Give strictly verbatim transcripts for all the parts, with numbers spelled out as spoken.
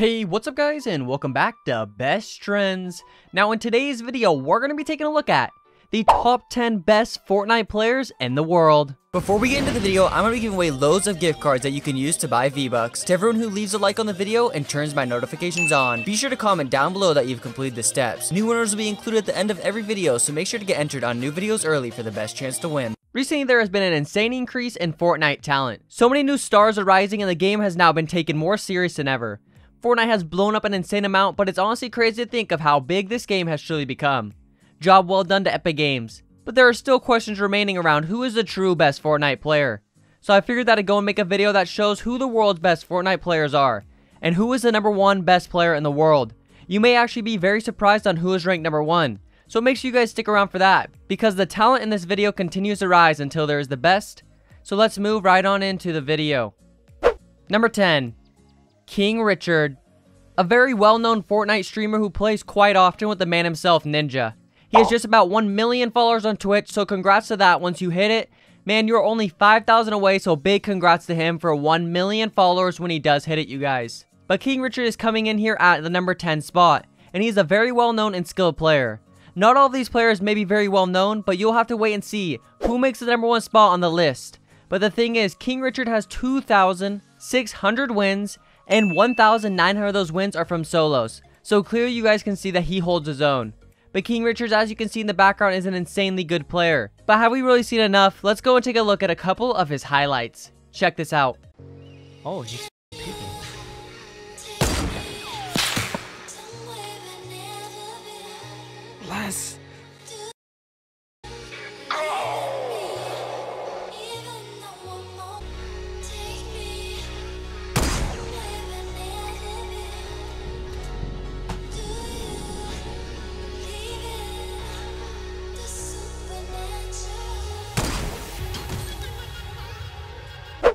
Hey, what's up guys, and welcome back to Best Trends. Now in today's video, we're going to be taking a look at the top ten best Fortnite players in the world. Before we get into the video, I'm going to be giving away loads of gift cards that you can use to buy V-Bucks. To everyone who leaves a like on the video and turns my notifications on, be sure to comment down below that you've completed the steps. New winners will be included at the end of every video, so make sure to get entered on new videos early for the best chance to win. Recently, there has been an insane increase in Fortnite talent. So many new stars are rising and the game has now been taken more serious than ever. Fortnite has blown up an insane amount, but it's honestly crazy to think of how big this game has truly become. Job well done to Epic Games. But there are still questions remaining around who is the true best Fortnite player. So I figured that I'd go and make a video that shows who the world's best Fortnite players are, and who is the number one best player in the world. You may actually be very surprised on who is ranked number one. So make sure you guys stick around for that, because the talent in this video continues to rise until there is the best. So let's move right on into the video. Number ten. King Richard. A very well-known Fortnite streamer who plays quite often with the man himself, Ninja. He has just about one million followers on Twitch, so congrats to that once you hit it. Man, you're only five thousand away, so big congrats to him for one million followers when he does hit it, you guys. But King Richard is coming in here at the number ten spot, and he's a very well-known and skilled player. Not all of these players may be very well known, but you'll have to wait and see who makes the number one spot on the list. But the thing is, King Richard has two thousand six hundred wins, and one thousand nine hundred of those wins are from solos. So clearly you guys can see that he holds his own. But King Richards, as you can see in the background, is an insanely good player. But have we really seen enough? Let's go and take a look at a couple of his highlights. Check this out. Oh, he's picking. Last. Oh.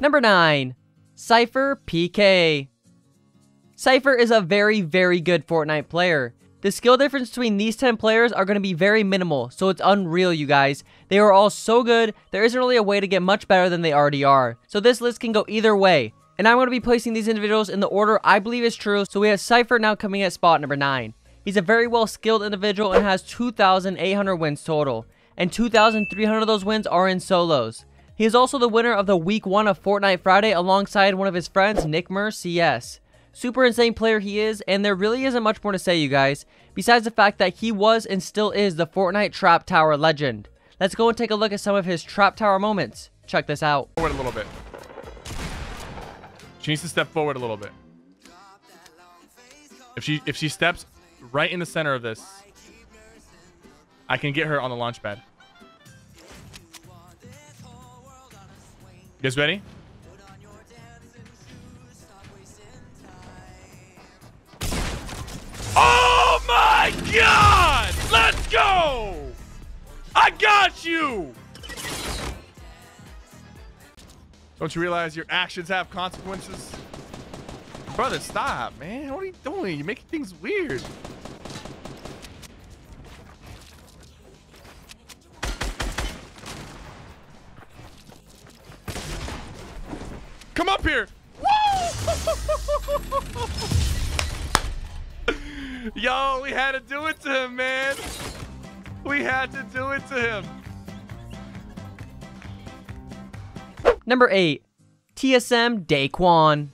Number nine. Cypher P K. Cypher is a very, very good Fortnite player. The skill difference between these ten players are going to be very minimal, so it's unreal, you guys. They are all so good, there isn't really a way to get much better than they already are. So this list can go either way, and I'm going to be placing these individuals in the order I believe is true, so we have Cypher now coming at spot number nine. He's a very well-skilled individual and has two thousand eight hundred wins total, and two thousand three hundred of those wins are in solos. He is also the winner of the Week one of Fortnite Friday alongside one of his friends, Nickmercs. Super insane player he is, and there really isn't much more to say, you guys, besides the fact that he was and still is the Fortnite Trap Tower legend. Let's go and take a look at some of his Trap Tower moments. Check this out. Forward a little bit. She needs to step forward a little bit. If she if she steps right in the center of this, I can get her on the launch pad. You guys ready? God, let's go! I got you! Don't you realize your actions have consequences? Brother, stop, man. What are you doing? You're making things weird. Come up here! Woo! Yo, we had to do it to him, man. We had to do it to him. Number eight. T S M Daequan.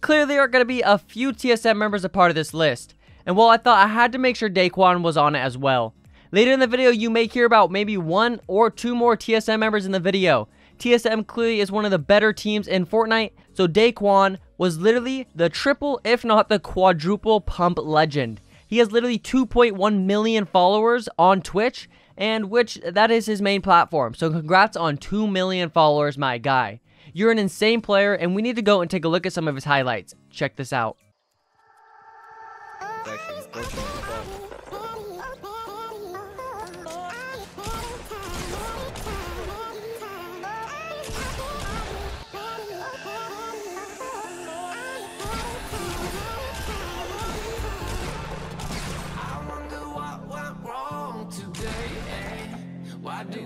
Clearly, there are going to be a few T S M members a part of this list. And while I thought I had to make sure Daequan was on it as well. Later in the video, you may hear about maybe one or two more T S M members in the video. T S M clearly is one of the better teams in Fortnite, so Daequan was literally the triple, if not the quadruple pump legend. He has literally two point one million followers on Twitch, and which that is his main platform. So congrats on two million followers, my guy. You're an insane player, and we need to go and take a look at some of his highlights. Check this out.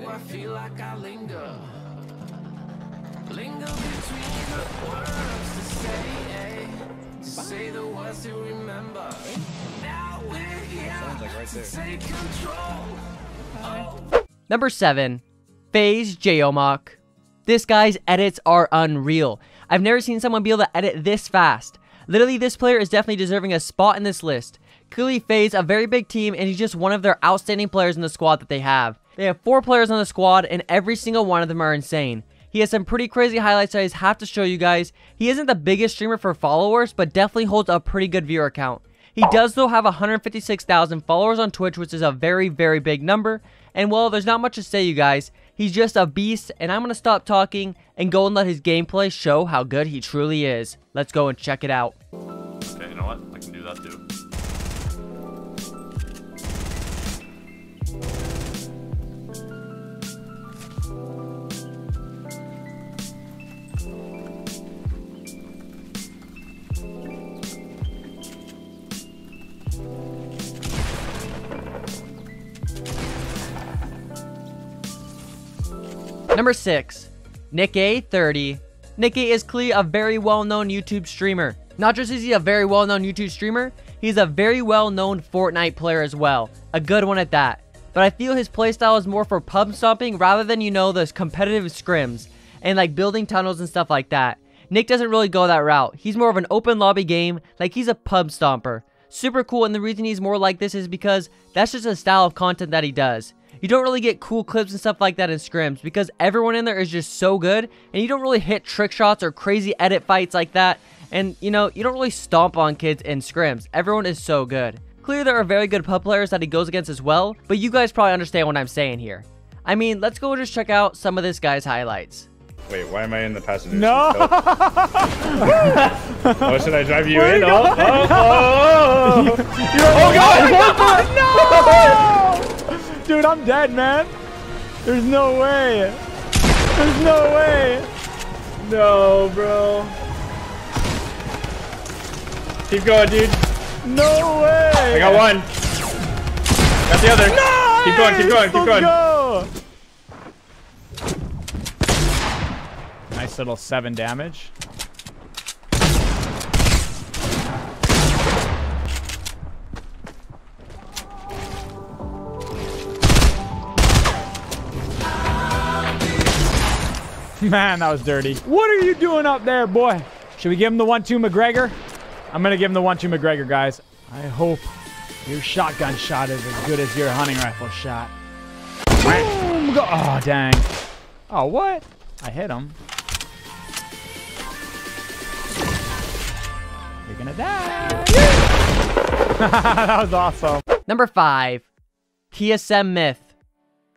I feel like I linger, linger between the words to say, Say the ones you remember. Now we're here. Sounds like right there. Take control. Oh. Number seven, FaZe Jomok. This guy's edits are unreal. I've never seen someone be able to edit this fast. Literally, this player is definitely deserving a spot in this list. Clearly, FaZe, a very big team, and he's just one of their outstanding players in the squad that they have. They have four players on the squad, and every single one of them are insane. He has some pretty crazy highlights that I just have to show you guys. He isn't the biggest streamer for followers, but definitely holds a pretty good viewer count. He does, though, have one hundred fifty-six thousand followers on Twitch, which is a very, very big number. And, well, there's not much to say, you guys. He's just a beast, and I'm going to stop talking and go and let his gameplay show how good he truly is. Let's go and check it out. Okay, you know what? I can do that, too. Number six, Nick A thirty. Nick A is clearly a very well-known YouTube streamer. Not just is he a very well-known YouTube streamer, he's a very well-known Fortnite player as well. A good one at that. But I feel his playstyle is more for pub stomping rather than, you know, those competitive scrims and like building tunnels and stuff like that. Nick doesn't really go that route. He's more of an open lobby game, like he's a pub stomper. Super cool, and the reason he's more like this is because that's just a style of content that he does. You don't really get cool clips and stuff like that in scrims because everyone in there is just so good, and you don't really hit trick shots or crazy edit fights like that, and you know, you don't really stomp on kids in scrims. Everyone is so good. Clearly there are very good pub players that he goes against as well, but you guys probably understand what I'm saying here. I mean, let's go and just check out some of this guy's highlights. Wait, why am I in the passenger no. seat? No! Oh, should I drive you Where in? You oh, oh, oh, oh. oh god! Oh god! No! Dude, I'm dead, man. There's no way. There's no way. No, bro. Keep going, dude. No way. I got one. Got the other. No! Keep going, keep going, keep going. Go. Nice little seven damage. Man, that was dirty. What are you doing up there, boy? Should we give him the one two McGregor? I'm going to give him the one two McGregor, guys. I hope your shotgun shot is as good as your hunting rifle shot. Boom! Go oh, dang. Oh, what? I hit him. You're going to die. That was awesome. Number five, T S M Myth.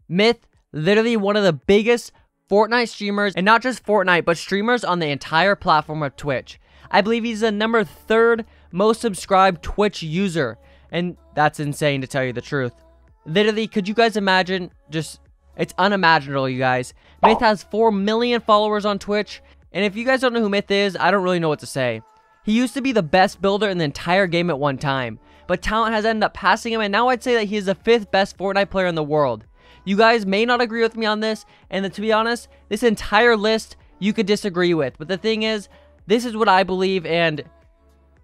Myth, literally one of the biggest Fortnite streamers, and not just Fortnite, but streamers on the entire platform of Twitch. I believe he's the number third most subscribed Twitch user, and that's insane to tell you the truth. Literally, could you guys imagine? Just, it's unimaginable, you guys. Myth has four million followers on Twitch, and if you guys don't know who Myth is, I don't really know what to say. He used to be the best builder in the entire game at one time, but talent has ended up passing him, and now I'd say that he is the fifth best Fortnite player in the world. You guys may not agree with me on this, and to be honest, this entire list you could disagree with. But the thing is, this is what I believe, and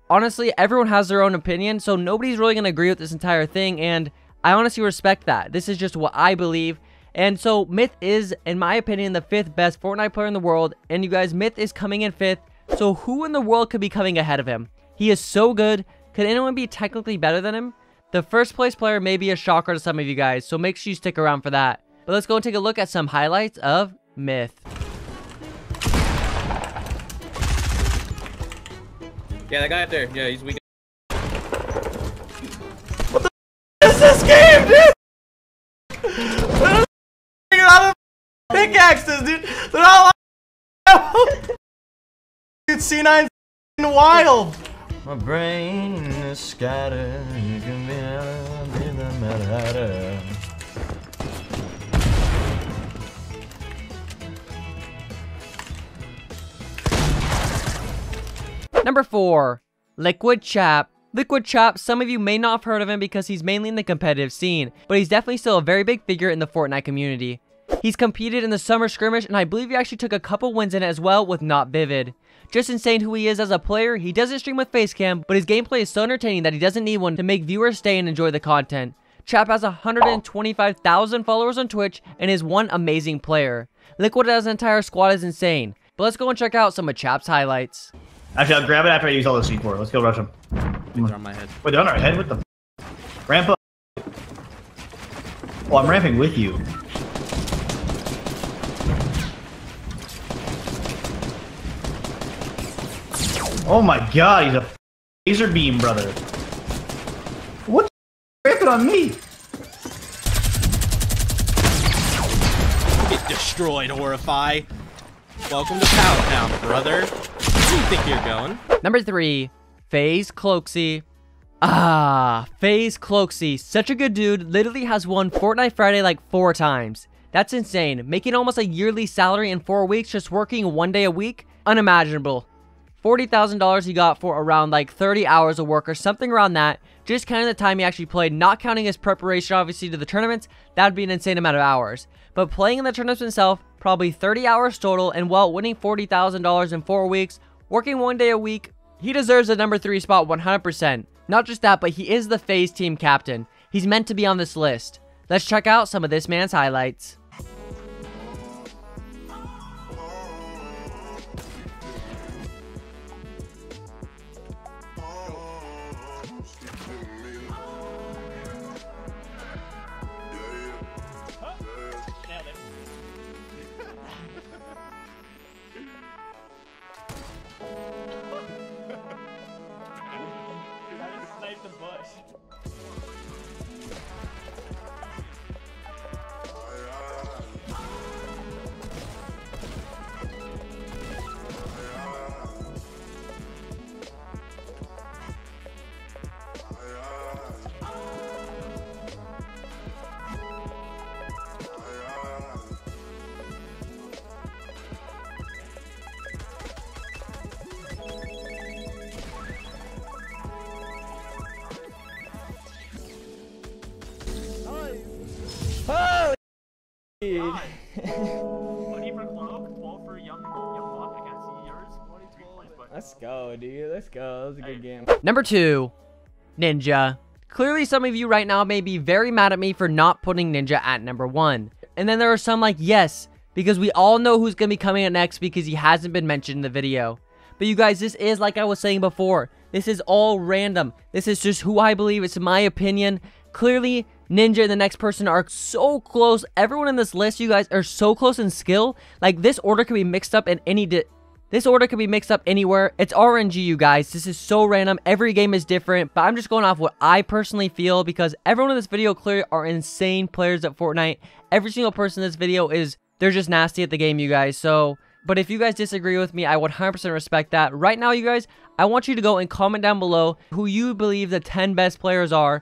honestly, everyone has their own opinion, so nobody's really going to agree with this entire thing, and I honestly respect that. This is just what I believe, and so Myth is, in my opinion, the fifth best Fortnite player in the world, and you guys, Myth is coming in fifth, so who in the world could be coming ahead of him? He is so good. Could anyone be technically better than him? The first place player may be a shocker to some of you guys, so make sure you stick around for that. But let's go and take a look at some highlights of Myth. Yeah, that guy up there. Yeah, he's weak. What the f is this game, dude? They're not pickaxes, dude. They're not like dude, C nine's wild. My brain is scattered. You can be out of it, no matter how to. Number four, Liquid Chap. Liquid Chap, some of you may not have heard of him because he's mainly in the competitive scene, but he's definitely still a very big figure in the Fortnite community. He's competed in the Summer Skirmish, and I believe he actually took a couple wins in it as well with Not Vivid. Just insane who he is as a player. He doesn't stream with face cam, but his gameplay is so entertaining that he doesn't need one to make viewers stay and enjoy the content. Chap has one hundred twenty-five thousand followers on Twitch and is one amazing player. Liquid as an entire squad is insane, but let's go and check out some of Chap's highlights. Actually, I'll grab it after I use all the C four. Let's go rush him. They're on my head. Wait, they're on our head? What the f? Ramp up. Oh, I'm ramping with you. Oh my god, he's a laser beam, brother. What the f? Ramping on me? Get destroyed, Horrify. Welcome to Powertown, brother. Where do you think you're going? Number three, FaZe Cloaksy. Ah, FaZe Cloaksy, such a good dude, literally has won Fortnite Friday like four times. That's insane, making almost a yearly salary in four weeks just working one day a week? Unimaginable. forty thousand dollars he got for around like thirty hours of work or something around that, just counting the time he actually played, not counting his preparation obviously to the tournaments, that would be an insane amount of hours. But playing in the tournaments himself, probably thirty hours total, and while winning forty thousand dollars in four weeks, working one day a week, he deserves the number three spot one hundred percent. Not just that, but he is the FaZe team captain. He's meant to be on this list. Let's check out some of this man's highlights. Let's go, dude. Let's go. That was a good game. Number two, Ninja. Clearly, some of you right now may be very mad at me for not putting Ninja at number one. And then there are some like, yes, because we all know who's going to be coming up next because he hasn't been mentioned in the video. But you guys, this is like I was saying before. This is all random. This is just who I believe. It's my opinion. Clearly, Ninja and the next person are so close. Everyone in this list, you guys, are so close in skill. Like, this order can be mixed up in any... Di this order can be mixed up anywhere. It's R N G, you guys. This is so random. Every game is different. But I'm just going off what I personally feel because everyone in this video clearly are insane players at Fortnite. Every single person in this video is... They're just nasty at the game, you guys. So... But if you guys disagree with me, I one hundred percent respect that. Right now, you guys, I want you to go and comment down below who you believe the ten best players are.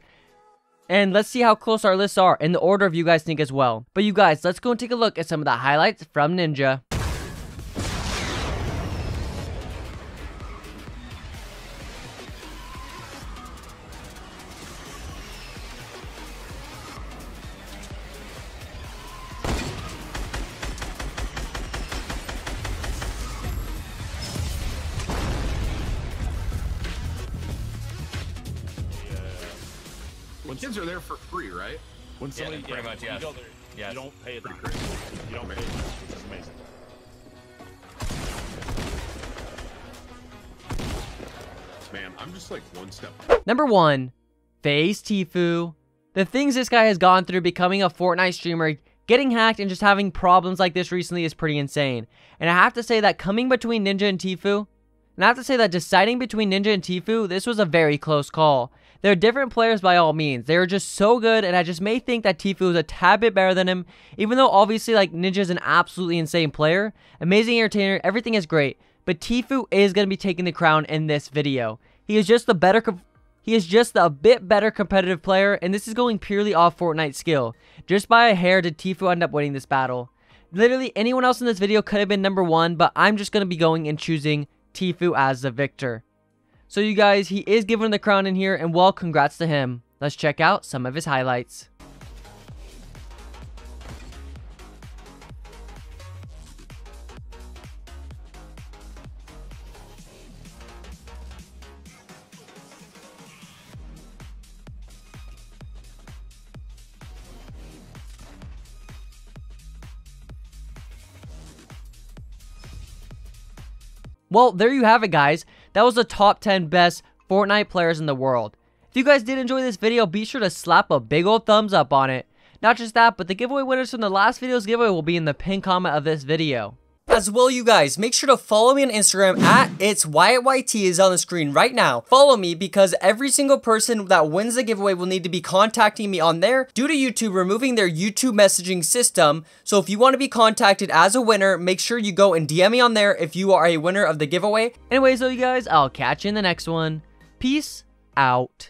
And let's see how close our lists are in the order of you guys think as well. But you guys, let's go and take a look at some of the highlights from Ninja. Kids are there for free, right? When somebody yeah, pretty yeah, much, yeah. You, yes. you don't pay it that much. You don't pay it much, which is amazing. Man, I'm just like one step. Number one, FaZe Tfue. The things this guy has gone through becoming a Fortnite streamer, getting hacked, and just having problems like this recently is pretty insane. And I have to say that coming between Ninja and Tfue, and I have to say that deciding between Ninja and Tfue, this was a very close call. They're different players by all means. They're just so good, and I just may think that Tfue is a tad bit better than him, even though obviously like Ninja's an absolutely insane player, amazing entertainer, everything is great, but Tfue is going to be taking the crown in this video. He is just the better he is just the, a bit better competitive player, and this is going purely off Fortnite skill. Just by a hair did Tfue end up winning this battle. Literally anyone else in this video could have been number one, but I'm just going to be going and choosing Tfue as the victor. So you guys, he is given the crown in here, and well, congrats to him. Let's check out some of his highlights. Well, there you have it, guys. That was the top ten best Fortnite players in the world. If you guys did enjoy this video, be sure to slap a big old thumbs up on it. Not just that, but the giveaway winners from the last video's giveaway will be in the pinned comment of this video. As well, you guys, make sure to follow me on Instagram at itswyatt Y T is on the screen right now. Follow me because every single person that wins the giveaway will need to be contacting me on there due to YouTube removing their YouTube messaging system. So if you want to be contacted as a winner, make sure you go and D M me on there if you are a winner of the giveaway. Anyways, though, you guys, I'll catch you in the next one. Peace out.